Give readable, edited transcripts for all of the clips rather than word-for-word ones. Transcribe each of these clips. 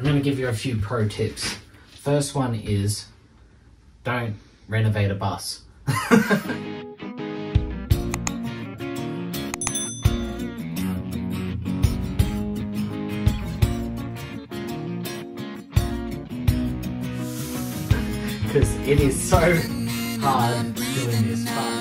I'm going to give you a few pro tips. First one is, don't renovate a bus. Because it is so hard doing this part.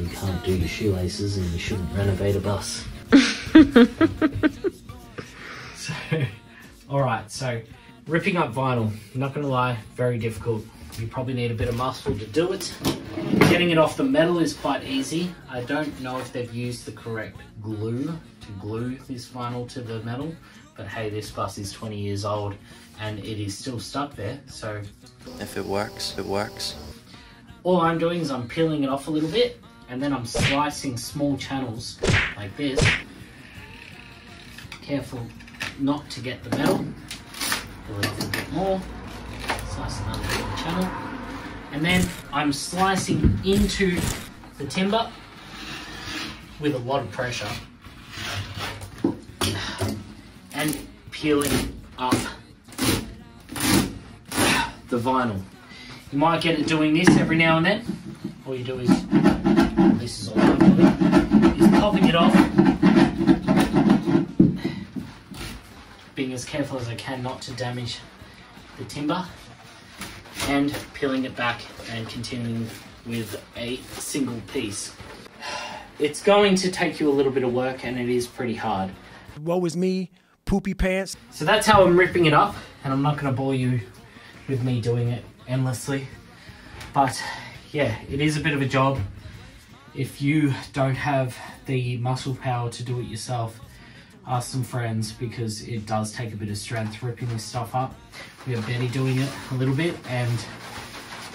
You can't do your shoelaces and you shouldn't renovate a bus. So, alright, so ripping up vinyl, I'm not going to lie, very difficult. You probably need a bit of muscle to do it. Getting it off the metal is quite easy. I don't know if they've used the correct glue to glue this vinyl to the metal, but hey, this bus is 20 years old and it is still stuck there, so... if it works, it works. All I'm doing is I'm peeling it off a little bit, and then I'm slicing small channels like this. Careful not to get the metal. Pull it off a bit more. Slice another little channel. And then I'm slicing into the timber with a lot of pressure. And peeling up the vinyl. You might get it doing this every now and then. All you do is, this is all I'm doing, is popping it off, being as careful as I can not to damage the timber, and peeling it back and continuing with a single piece. It's going to take you a little bit of work and it is pretty hard. Woe is me, poopy pants. So that's how I'm ripping it up, and I'm not going to bore you with me doing it endlessly, but yeah, it is a bit of a job. If you don't have the muscle power to do it yourself, ask some friends, because it does take a bit of strength ripping this stuff up. We have Betty doing it a little bit, and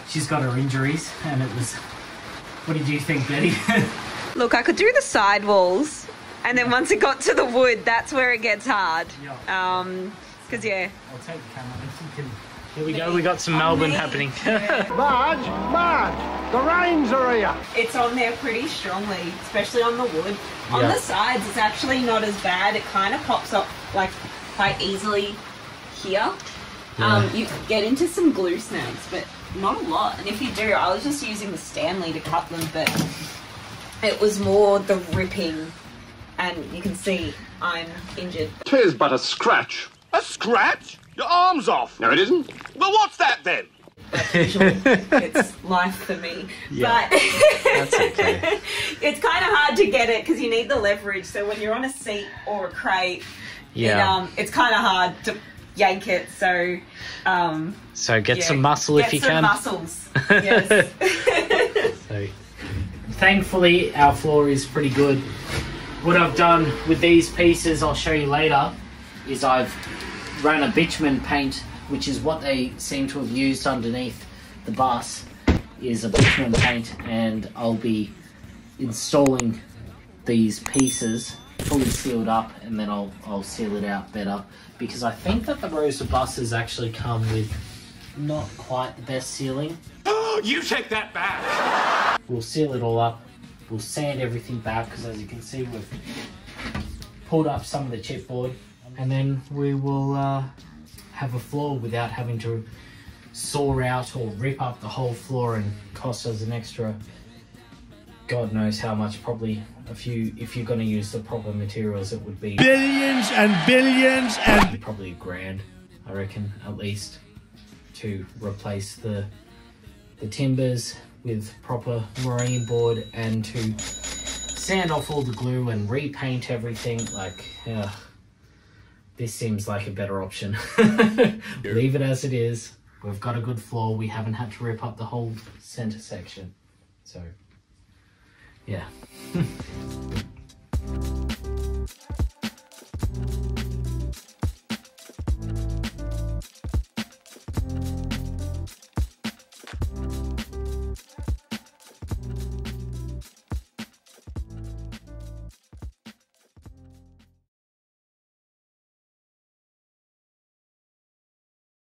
she's got her injuries, and it was... What did you think, Betty? Look, I could do the side walls, and then once it got to the wood, that's where it gets hard. Yeah. Because, yeah. I'll take the camera if you can... Here we go, we got some Melbourne happening. Marge, Marge, the rains are here. It's on there pretty strongly, especially on the wood. Yeah. On the sides, it's actually not as bad. It kind of pops up like quite easily here. Yeah. You get into some glue snags, but not a lot. And if you do, I was just using the Stanley to cut them, but it was more the ripping. And you can see I'm injured. 'Tis but a scratch. A scratch? Your arm's off. No, it isn't. Well, what's that then? It's life for me. Yeah. But that's okay. It's kind of hard to get it because you need the leverage. So when you're on a seat or a crate, yeah, it's kind of hard to yank it. So, so get some muscle if you can. Get some muscles. Yes. So, thankfully, our floor is pretty good. What I've done with these pieces, I'll show you later, is I've ran a bitumen paint, which is what they seem to have used underneath the bus, is a bitumen paint, and I'll be installing these pieces fully sealed up, and then I'll seal it out better, because I think that the rows of buses actually come with not quite the best sealing. Oh, you take that back! We'll seal it all up, we'll sand everything back, because as you can see we've pulled up some of the chipboard. And then we will have a floor without having to saw out or rip up the whole floor and cost us an extra God knows how much, probably a few, if you're going to use the proper materials, it would be billions and billions and probably $1,000, I reckon, at least, to replace the timbers with proper marine board and to sand off all the glue and repaint everything. Like, this seems like a better option. Leave it as it is. We've got a good floor. We haven't had to rip up the whole center section. So, yeah.